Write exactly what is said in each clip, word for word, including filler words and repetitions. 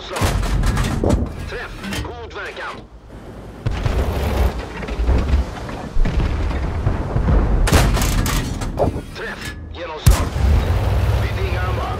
Ausschlag. Treff, gut verkauft. Treff, genom slag. Vid inga armar.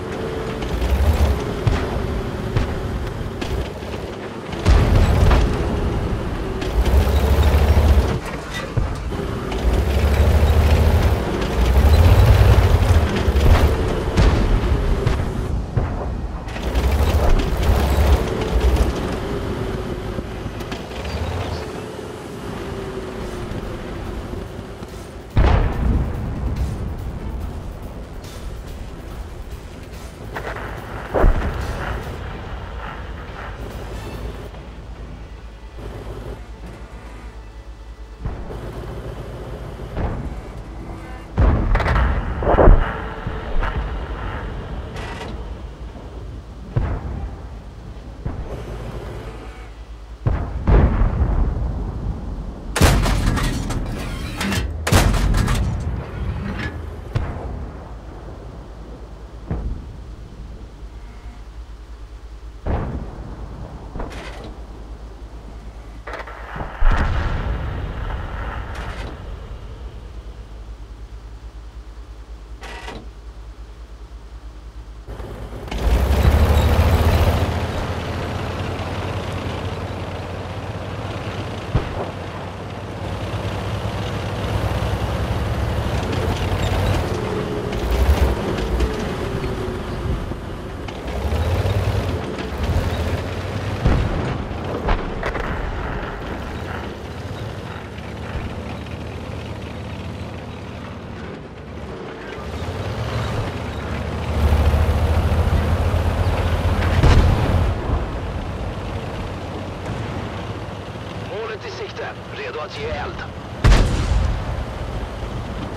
Redo att ge eld.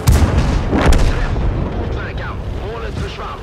Träff. Motverkan. Målet försvann.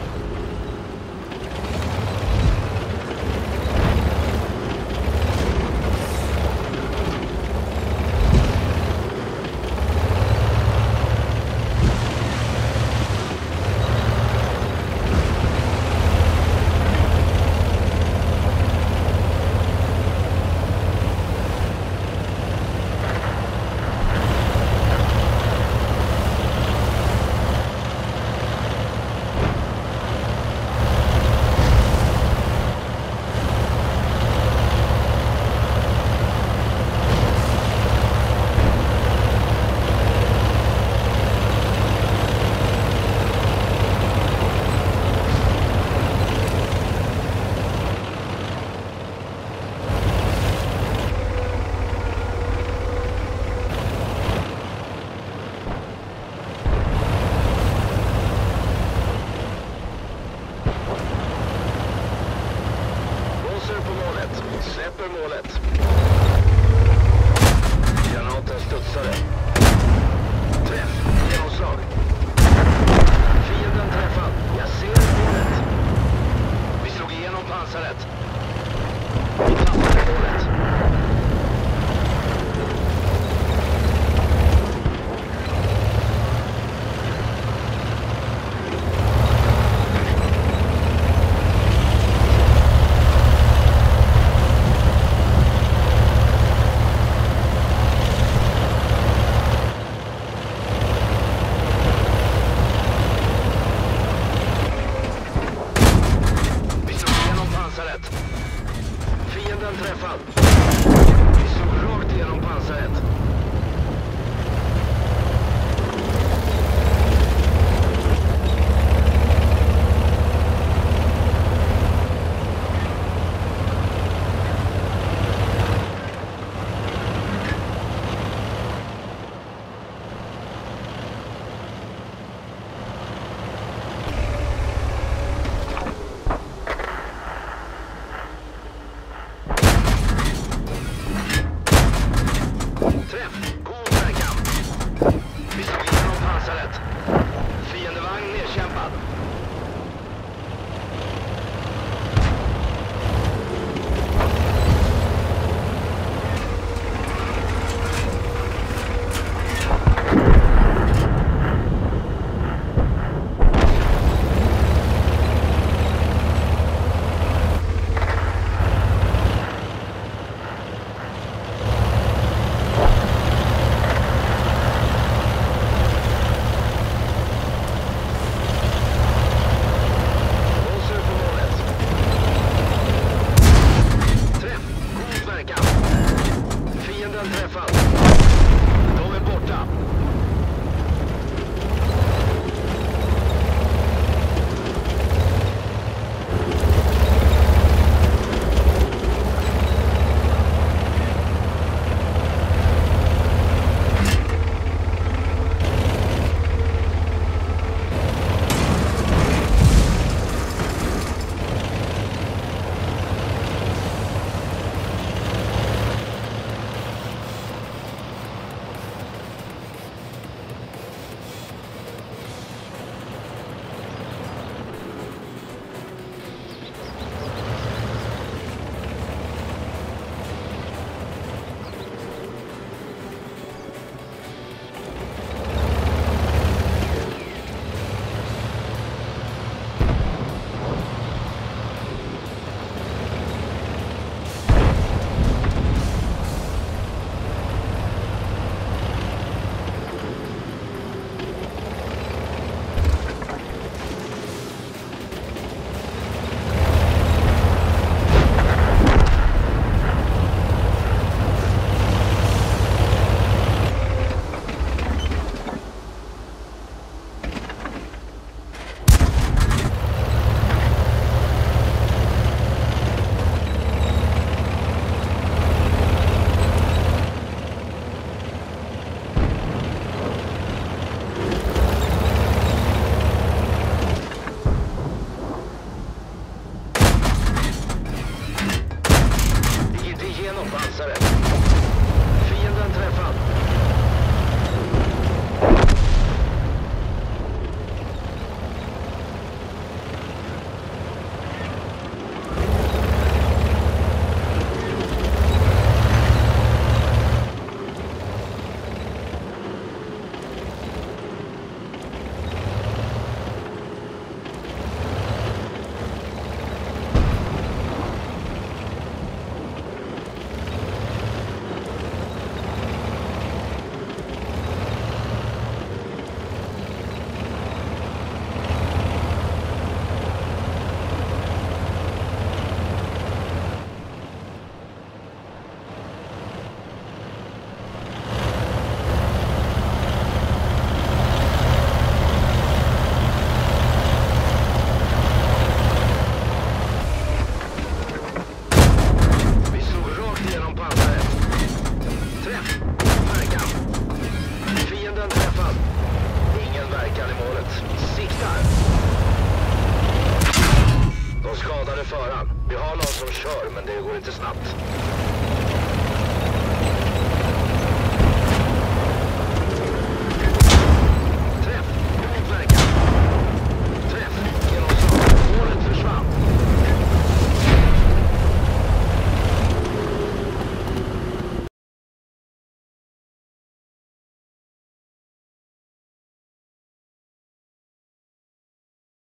sure Monday will it is not.